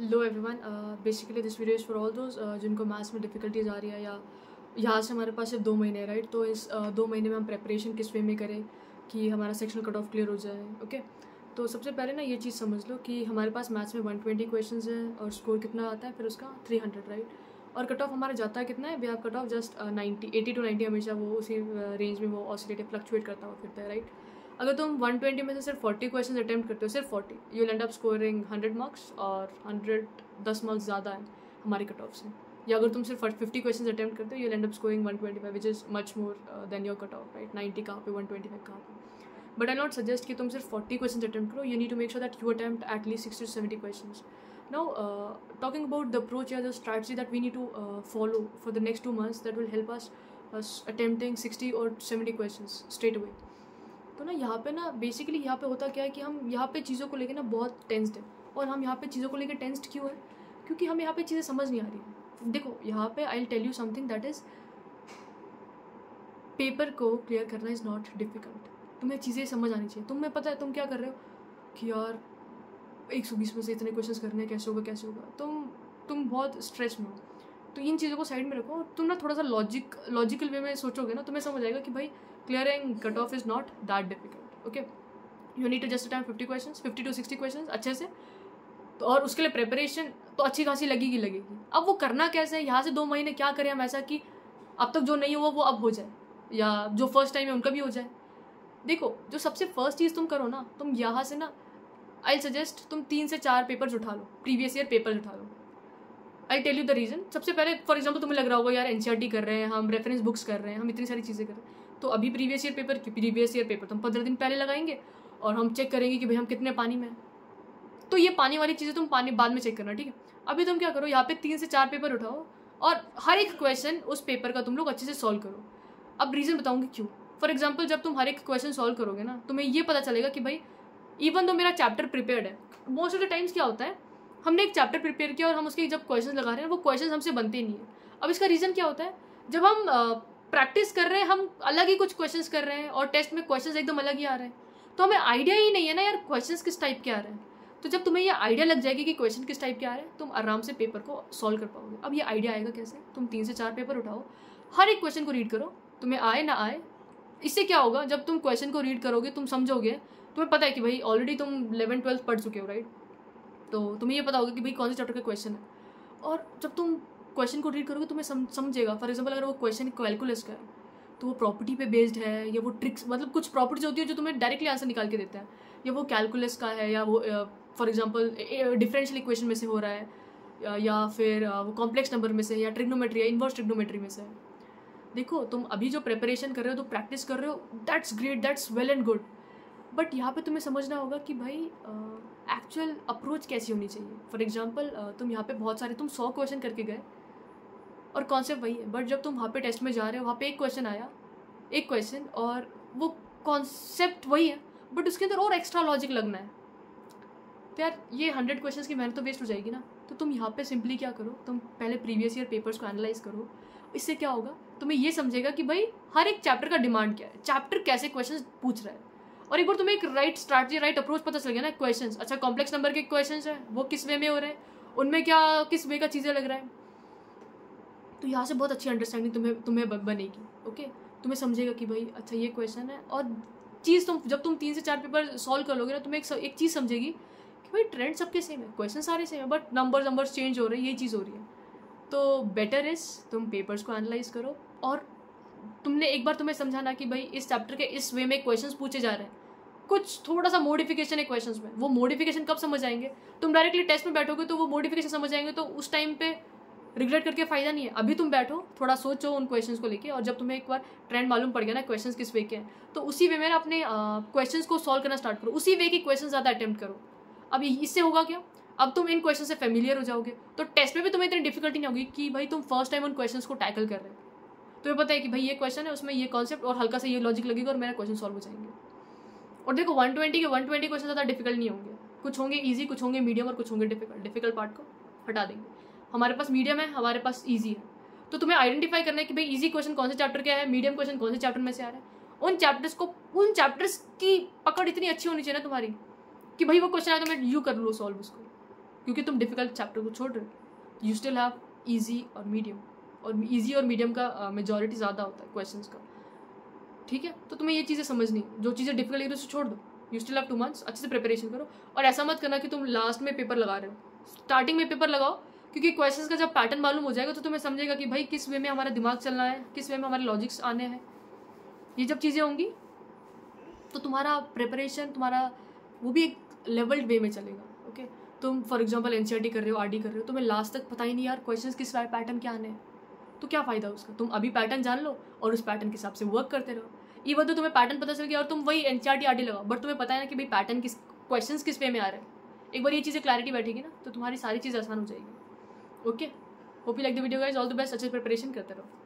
Hello everyone, basically this video is for all those जिनको maths में difficulties आ रही है या यहाँ से हमारे पास सिर्फ 2 महीने है राइट। तो इस 2 महीने में हम प्रेपरेशन किस वे में करें कि हमारा सेक्शनल कट ऑफ क्लियर हो जाए। ओके तो सबसे पहले ना ये चीज़ समझ लो कि हमारे पास मैथ्स में 120 क्वेश्चन हैं और स्कोर कितना आता है फिर उसका 300 राइट। और कट ऑफ हमारा जाता है कितना है, we have cut off just 80 to 90 हमेशा वो उसी रेंज में वो ऑसिलेट फ्लक्चुएट करता हुआ फिरता है राइट। अगर तुम 120 में से सिर्फ 40 क्वेश्चन अटैम्प्ट करते हो, सिर्फ 40, you will end up scoring 100 marks और 110 मार्क्स ज़्यादा है हमारे कट ऑफ से। या अगर तुम सिर्फ 50 क्वेश्चन अटैम्प्ट करते हो, you will end up scoring 125 which is much more than your cut off right. 90 कहाँ पे, 125 कहाँ पे। बट आई नॉट सजेस्ट कि तुम सिर्फ 40 क्वेश्चन अटैम्प्ट करो, you need to make sure that you attempt at least 60 to 70 question. Now talking about the approach या the strategy that we need to follow for the next 2 months that will help us attempting 60 or 70 question straight away. तो ना यहाँ पे ना basically यहाँ पे होता क्या है कि हम यहाँ पे चीज़ों को लेके ना बहुत टेंस्ड है। और हम यहाँ पे चीज़ों को लेके टेंस्ड क्यों है, क्योंकि हमें यहाँ पे चीज़ें समझ नहीं आ रही है। देखो यहाँ पे I will tell you something that is, paper को क्लियर करना इज़ नॉट डिफिकल्ट। तुम्हें चीज़ें समझ आनी चाहिए। तुम्हें पता है तुम क्या कर रहे हो कि यार 120 में से इतने क्वेश्चन करने कैसे होगा कैसे होगा। तुम बहुत स्ट्रेस में हो, तो इन चीज़ों को साइड में रखो। तुम ना थोड़ा सा लॉजिकल वे में सोचोगे ना, तुम्हें समझ आएगा कि भाई clearing cut off is not that difficult. Okay you need to just attempt 50 to 60 question अच्छे से। तो और उसके लिए प्रेपरेशन तो अच्छी खासी लगेगी। अब वो करना कैसे है, यहाँ से 2 महीने क्या करें हम ऐसा कि अब तक जो नहीं हुआ वो अब हो जाए, या जो फर्स्ट टाइम है उनका भी हो जाए। देखो जो सबसे फर्स्ट चीज़ तुम करो ना, तुम यहाँ से ना आई विल सजेस्ट तुम 3 से 4 पेपर्स उठा लो, प्रीवियस ईयर पेपर्स उठा लो। I tell you the reason. सबसे पहले फॉर एग्जाम्पल तुम्हें लग रहा होगा यार एनसीईआरटी कर रहे हैं हम, रेफरेंस बुक्स कर रहे हैं हम, इतनी सारी चीज़ें कर रहे हैं। तो अभी प्रीवियस ईयर पेपर तुम 15 दिन पहले लगाएंगे और हम चेक करेंगे कि भाई हम कितने पानी में हैं। तो ये पानी वाली चीज़ें तुम पानी बाद में चेक करना, ठीक है। अभी तुम क्या करो, यहाँ पे 3 से 4 पेपर उठाओ और हर एक क्वेश्चन उस पेपर का तुम लोग अच्छे से सॉल्व करो। अब रीज़न बताऊँगी क्यों। फॉर एग्जाम्पल जब तुम हर एक क्वेश्चन सॉल्व करोगे ना, तुम्हें ये पता चलेगा कि भाई इवन तो मेरा चैप्टर प्रिपेयर्ड है। मोस्ट ऑफ द टाइम्स क्या होता है, हमने एक चैप्टर प्रिपेयर किया और हम उसके जब क्वेश्चन लगा रहे हैं वो क्वेश्चन हमसे बनते नहीं है। अब इसका रीज़न क्या होता है, जब हम प्रैक्टिस कर रहे हैं हम अलग ही कुछ क्वेश्चंस कर रहे हैं और टेस्ट में क्वेश्चंस एकदम अलग ही आ रहे हैं। तो हमें आइडिया ही नहीं है ना यार क्वेश्चंस किस टाइप के आ रहे हैं। तो जब तुम्हें ये आइडिया लग जाएगी कि क्वेश्चन किस टाइप के आ रहे हैं, तुम आराम से पेपर को सॉल्व कर पाओगे। अब ये आइडिया आएगा कैसे, तुम 3 से 4 पेपर उठाओ, हर एक क्वेश्चन को रीड करो, तुम्हें आए ना आए। इससे क्या होगा, जब तुम क्वेश्चन को रीड करोगे तुम समझोगे, तुम्हें पता है कि भाई ऑलरेडी तुम 11th 12th पढ़ चुके हो राइट। तो तुम्हें ये पता होगा कि भाई कौन से चैप्टर का क्वेश्चन है। और जब तुम क्वेश्चन को रीड करोगे तुम्हें समझेगा। फॉर एग्जाम्पल अगर वो क्वेश्चन कैलकुलस का है तो वो प्रॉपर्टी पे बेस्ड है, या वो ट्रिक्स, मतलब कुछ प्रॉपर्टीज होती है जो तुम्हें डायरेक्टली आंसर निकाल के देता है, या वो कैलकुलस का है, या वो फॉर एग्जाम्पल डिफरेंशियल इक्वेशन में से हो रहा है, या फिर वो कॉम्प्लेक्स नंबर में से, या ट्रिग्नोमेट्री या इन्वर्स ट्रिग्नोमेट्री में से। देखो तुम अभी जो प्रेपरेशन कर रहे हो, तो प्रैक्टिस कर रहे हो, that's great, that's well and good. But यहाँ पे तुम्हें समझना होगा कि भाई एक्चुअल अप्रोच कैसी होनी चाहिए। फॉर एग्जांपल तुम यहाँ पे बहुत सारे, तुम 100 क्वेश्चन करके गए और कॉन्सेप्ट वही है, बट जब तुम वहाँ पे टेस्ट में जा रहे हो वहाँ पे एक क्वेश्चन आया और वो कॉन्सेप्ट वही है बट उसके अंदर और एक्स्ट्रा लॉजिक लगना है। तो यार ये 100 क्वेश्चन की मेहनत तो वेस्ट हो जाएगी ना। तो तुम यहाँ पर सिंपली क्या करो, तुम पहले प्रीवियस ईयर पेपर्स को एनालाइज करो। इससे क्या होगा, तुम्हें ये समझेगा कि भाई हर एक चैप्टर का डिमांड क्या है, चैप्टर कैसे क्वेश्चन पूछ रहा है। और एक बार तुम्हें एक राइट स्ट्रैटेजी, राइट अप्रोच पता चल गया ना, क्वेश्चंस अच्छा कॉम्प्लेक्स नंबर के क्वेश्चंस हैं वो किस वे में हो रहे हैं, उनमें क्या किस वे का चीज़ें लग रहा है। तो यहाँ से बहुत अच्छी अंडरस्टैंडिंग तुम्हें बनेगी। ओके तुम्हें समझेगा कि भाई अच्छा ये क्वेश्चन है। और चीज़ तुम जब तुम 3 से 4 पेपर सॉल्व कर लोगे ना, तुम्हें एक चीज़ समझेगी कि भाई ट्रेंड सबके सेम है, क्वेश्चन सारे सेम है बट नंबर्स चेंज हो रहे हैं, ये चीज़ हो रही है। तो बेटर इज़ तुम पेपर्स को एनालाइज करो और तुमने एक बार तुम्हें समझाना कि भाई इस चैप्टर के इस वे में क्वेश्चंस पूछे जा रहे हैं, कुछ थोड़ा सा मॉडिफिकेशन है क्वेश्चंस में। वो मॉडिफिकेशन कब समझ आएंगे, तुम डायरेक्टली टेस्ट में बैठोगे तो वो मॉडिफिकेशन समझ आएंगे, तो उस टाइम पे रिग्रेट करके फायदा नहीं है। अभी तुम बैठो थोड़ा सोचो उन क्वेश्चंस को लेके, और जब तुम्हें एक बार ट्रेंड मालूम पड़ गया ना क्वेश्चंस किस वे के हैं, तो उसी वे में अपने क्वेश्चंस को सॉल्व करना स्टार्ट करो, उसी वे के क्वेश्चन ज़्यादा अटैम्प्ट करो। अब इससे होगा क्या, अब तुम इन क्वेश्चन से फेमिलियर हो जाओगे, तो टेस्ट में भी तुम्हें इतनी डिफिकल्टी नहीं होगी कि भाई तुम फर्स्ट टाइम उन क्वेश्चन को टैकल कर रहे हो। तुम्हें पता है कि भाई ये क्वेश्चन है, उसमें ये कॉन्सेप्ट और हल्का सा ये लॉजिक लगेगा और मेरा क्वेश्चन सॉल्व हो जाएंगे। और देखो 120 के 120 क्वेश्चन ज़्यादा डिफिकल्ट नहीं होंगे, कुछ होंगे ईजी, कुछ होंगे मीडियम और कुछ होंगे डिफिकल्ट। डिफिकल्ट पार्ट को हटा देंगे, हमारे पास मीडियम है, हमारे पास ईजी है। तो तुम्हें आइडेंटिफाई करना है कि भाई ईजी क्वेश्चन कौन से चैप्टर के है, मीडियम क्वेश्चन कौन से चैप्टर में से आ रहा है। उन चैप्टर्स की पकड़ इतनी अच्छी होनी चाहिए ना तुम्हारी कि भाई वो क्वेश्चन आया तो मैं यू कर लूँ सॉल्व उसको। क्योंकि तुम डिफिकल्ट चैप्टर को छोड़ रहे हो, यू स्टिल हैव ईजी और मीडियम, और ईजी और मीडियम का मेजॉरिटी ज़्यादा होता है क्वेश्चंस का, ठीक है। तो तुम्हें ये चीज़ें समझनी, जो चीज़ें डिफिकल्ट लगी उसे छोड़ दो, यू स्टिल हैव 2 months, अच्छे से प्रिपरेशन करो। और ऐसा मत करना कि तुम लास्ट में पेपर लगा रहे हो, स्टार्टिंग में पेपर लगाओ, क्योंकि क्वेश्चंस का जब पैटर्न मालूम हो जाएगा तो तुम्हें समझेगा कि भाई किस वे में हमारा दिमाग चलना है, किस वे में हमारे लॉजिक्स आने हैं। ये जब चीज़ें होंगी तो तुम्हारा प्रिपरेशन, तुम्हारा वो भी एक लेवल्ड वे में चलेगा, ओके। तुम फॉर एग्जांपल एनसीईआरटी कर रहे हो, आरडी कर रहे हो, तुम्हें लास्ट तक पता ही नहीं यार क्वेश्चंस किस पैटर्न क्या आने हैं, तो क्या फ़ायदा उसका। तुम अभी पैटर्न जान लो और उस पैटर्न के हिसाब से वर्क करते रहो। इवन तो तुम्हें पैटर्न पता चल गया और तुम वही एनसीईआरटी आरडी लगाओ, बट तुम्हें पता है ना कि भाई पैटर्न किस, क्वेश्चंस किस पे में आ रहे हैं। एक बार ये चीज़ें क्लैरिटी बैठेगी ना तो तुम्हारी सारी चीज़ आसान हो जाएगी, okay. Hope you like the video guys, all the best, अच्छे प्रिपरेशन करते रहो।